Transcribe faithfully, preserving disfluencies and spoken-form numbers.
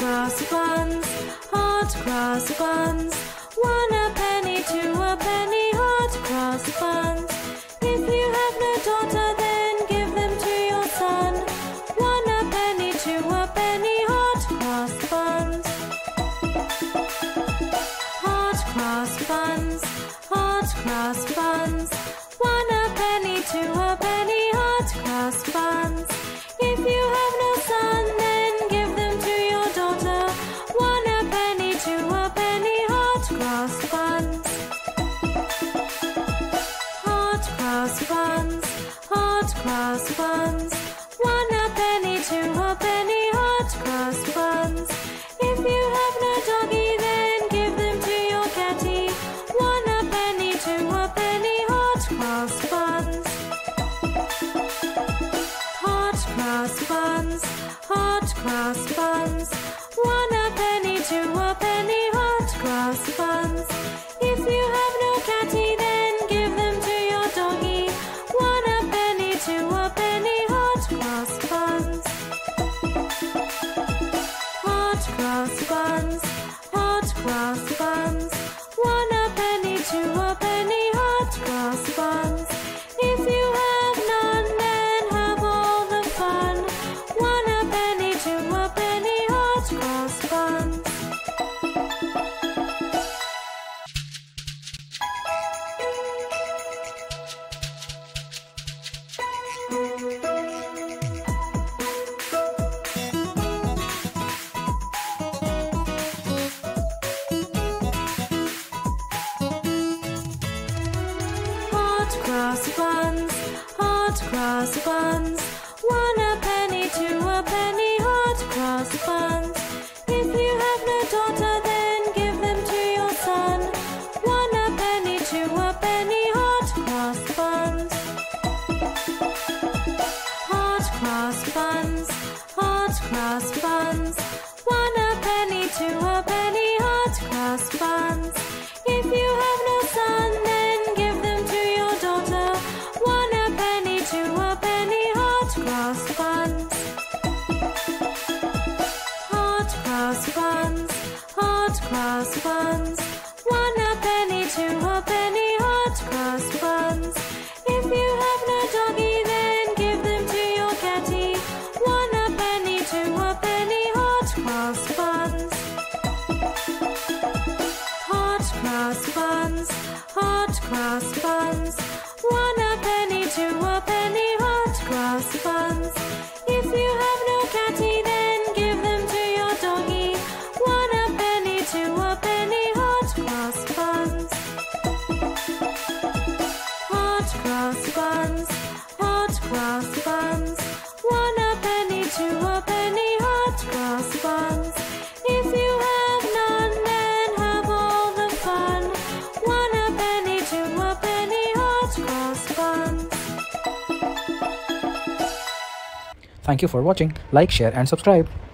crossy buns, hot crossy buns. One a penny, two a penny, hot crossy buns. If you have no daughter, then give them to your son. One a penny, two a penny, hot crossy buns. Hot crossy buns, hot crossy buns. One a penny, two a penny, hot crossy buns. If you have no son, then give them to your daughter. One a penny, two a penny, hot crossy buns. Hot crossy buns, hot crossy buns. One a penny, two a penny, hot crossy buns. If you have no doggy, then give them to your catty. One a penny, two a penny, hot crossy buns. Crossy buns, hot crossy buns. One a penny, two a penny, hot crossy buns. If you have no catty, then give them to your doggy. One a penny, two a penny, hot crossy buns. Hot crossy buns, hot crossy buns. One a penny, two a penny, hot crossy buns. If you have none, then have all the fun. One a penny, two a penny, hot crossy buns. Crossy buns, hot crossy buns. One a penny, two a penny, hot crossy buns. If you have no daughter, then give them to your son. One a penny, two a penny, hot crossy buns. Hot crossy buns, hot crossy buns. One a penny, two a penny, hot crossy buns. If you have no son, then give them to your daughter. One a penny, two a penny, hot crossy buns. Hot crossy buns, hot crossy buns. One a penny, two a penny, hot crossy buns. If you have no doggy, then give them to your catty. One a penny, two a penny, hot crossy buns. Hot crossy buns, hot crossy buns. One a penny, two a penny, hot crossy buns. If you have no catty, then give them to your doggy. One a penny, two a penny, hot crossy buns. Hot crossy buns, hot crossy buns. One a penny, two a penny, hot crossy buns. If you have none, then have all the fun. One a penny, two a penny, hot crossy buns. Thank you for watching. Like, share and subscribe.